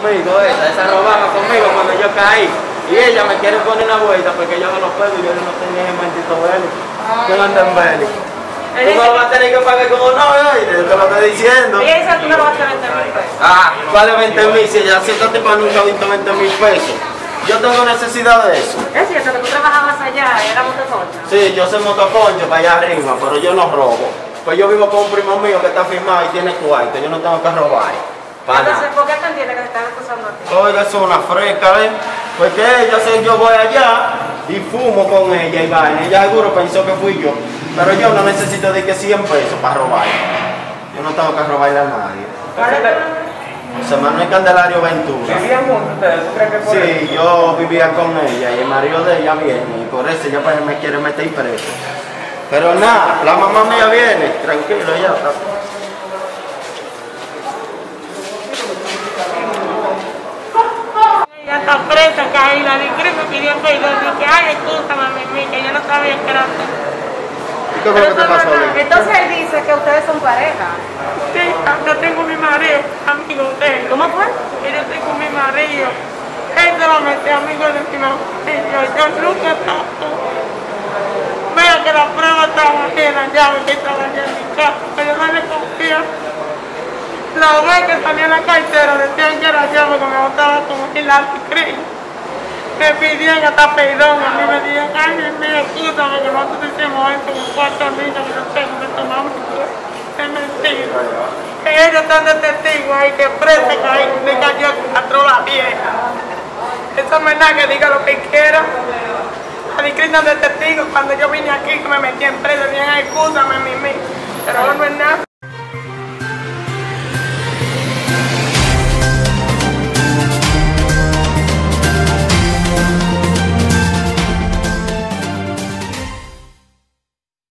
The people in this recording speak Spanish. conmigo esa, robaba conmigo cuando yo caí. Y ella me quiere poner una vuelta porque yo no lo puedo y yo no tenía ese maldito velo. Yo no ando en velo. Tú no lo vas a tener que pagar con honor, ¿eh? Yo te lo estoy diciendo. Y esa tú no lo vas a tener 20,000 pesos. Ah, vale 20,000. Si ya si este tipo nunca ha visto 20,000 pesos. Yo tengo necesidad de eso. Es cierto que tú trabajabas allá, era motoconcho. Sí, yo soy motoconcho para allá arriba, pero yo no robo. Pues yo vivo con un primo mío que está firmado y tiene cuarto, yo no tengo que robar. Entonces, ¿por qué te entiendes que te están acusando a ti? Oiga, es una fresca, ¿eh? Porque yo voy allá y fumo con ella y vaina. Ella seguro pensó que fui yo. Pero yo no necesito de que 100 pesos para robar. Yo no tengo que robarle a nadie. José Manuel Candelario Ventura. ¿Vivían juntos ustedes? ¿Tú crees que por eso? Sí, yo vivía con ella y el marido de ella viene y por eso ella pues, me quiere meter preso. Pero nada, la mamá mía viene, tranquilo, ya está. Ella está presa, caída, de grifo, pidió perdón, dije, ay, escúchame, mami, que yo no sabía que era así. ¿Y qué fue lo que te pasó? Entonces él dice que ustedes son pareja. Sí, yo tengo mi marido, amigo de él. ¿Cómo fue? Yo tengo mi marido, él solamente amigo de mi mamá, yo nunca estaba. Veo que la prueba estaba en la llave que estaba en mi casa, pero no le confío. La vez que salía en la cartera decían que era llave que me botaba como el anticrín. Me pidieron hasta perdón, a mí me dijeron, ay, Dios mío, escúchame que nosotros hicimos esto con 4 niños que no tengo, que tomamos es mentira. Ellos están de testigos ahí que presa que ahí me cayó a trola vieja. Eso me da que diga lo que quiera. De testigo cuando yo vine aquí que me metí en presa, bien excusame, mimi, pero no es nada.